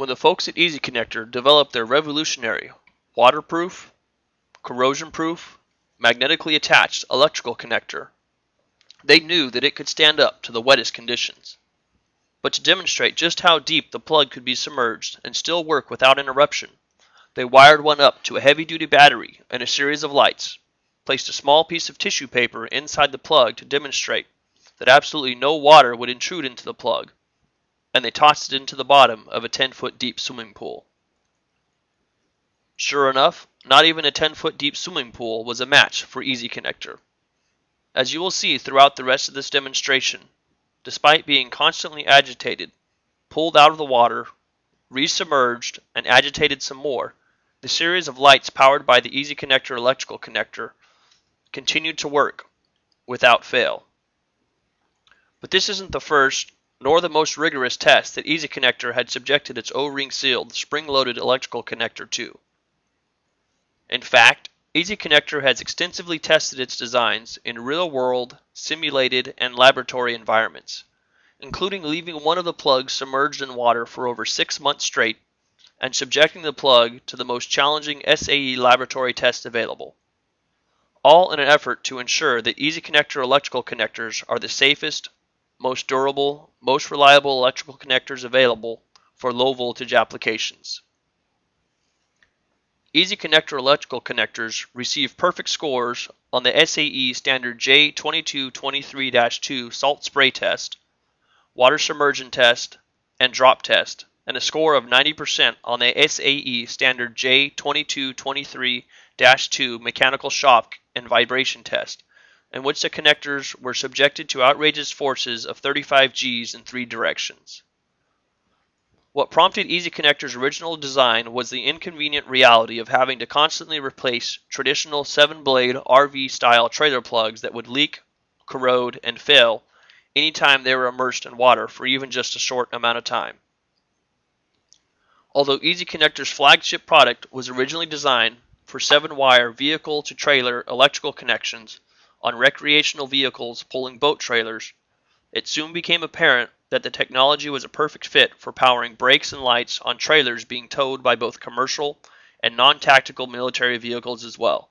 When the folks at EZ Connector developed their revolutionary waterproof, corrosion-proof, magnetically attached electrical connector, they knew that it could stand up to the wettest conditions. But to demonstrate just how deep the plug could be submerged and still work without interruption, they wired one up to a heavy-duty battery and a series of lights, placed a small piece of tissue paper inside the plug to demonstrate that absolutely no water would intrude into the plug, and they tossed it into the bottom of a 10-foot deep swimming pool. Sure enough, not even a 10-foot deep swimming pool was a match for EZ Connector. As you will see throughout the rest of this demonstration, despite being constantly agitated, pulled out of the water, resubmerged, and agitated some more, the series of lights powered by the EZ Connector electrical connector continued to work without fail. But this isn't the first nor the most rigorous test that EZ Connector had subjected its O-ring sealed, spring-loaded electrical connector to. In fact, EZ Connector has extensively tested its designs in real-world, simulated, and laboratory environments, including leaving one of the plugs submerged in water for over 6 months straight and subjecting the plug to the most challenging SAE laboratory test available, all in an effort to ensure that EZ Connector electrical connectors are the safest, most durable, most reliable electrical connectors available for low-voltage applications. EZ Connector electrical connectors receive perfect scores on the SAE Standard J2223-2 salt spray test, water submersion test, and drop test, and a score of 90% on the SAE Standard J2223-2 mechanical shock and vibration test, in which the connectors were subjected to outrageous forces of 35 Gs in 3 directions. What prompted EZ Connector's original design was the inconvenient reality of having to constantly replace traditional 7-blade RV-style trailer plugs that would leak, corrode, and fail any time they were immersed in water for even just a short amount of time. Although EZ Connector's flagship product was originally designed for 7-wire vehicle-to-trailer electrical connections on recreational vehicles pulling boat trailers, it soon became apparent that the technology was a perfect fit for powering brakes and lights on trailers being towed by both commercial and non-tactical military vehicles as well.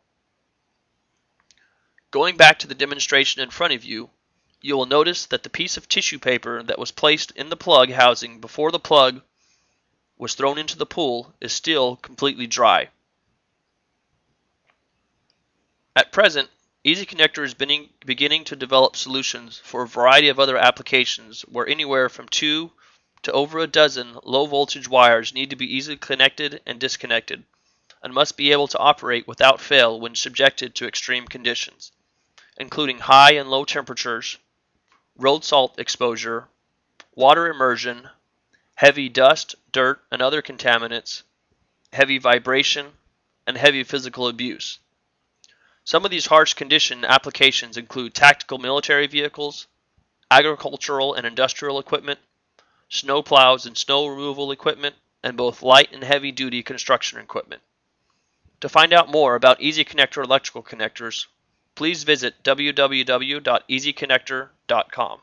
Going back to the demonstration in front of you, you will notice that the piece of tissue paper that was placed in the plug housing before the plug was thrown into the pool is still completely dry. At present, EZ Connector is beginning to develop solutions for a variety of other applications where anywhere from 2 to over a dozen low-voltage wires need to be easily connected and disconnected and must be able to operate without fail when subjected to extreme conditions, including high and low temperatures, road salt exposure, water immersion, heavy dust, dirt, and other contaminants, heavy vibration, and heavy physical abuse. Some of these harsh condition applications include tactical military vehicles, agricultural and industrial equipment, snow plows and snow removal equipment, and both light and heavy-duty construction equipment. To find out more about EZ Connector electrical connectors, please visit www.ezconnector.com.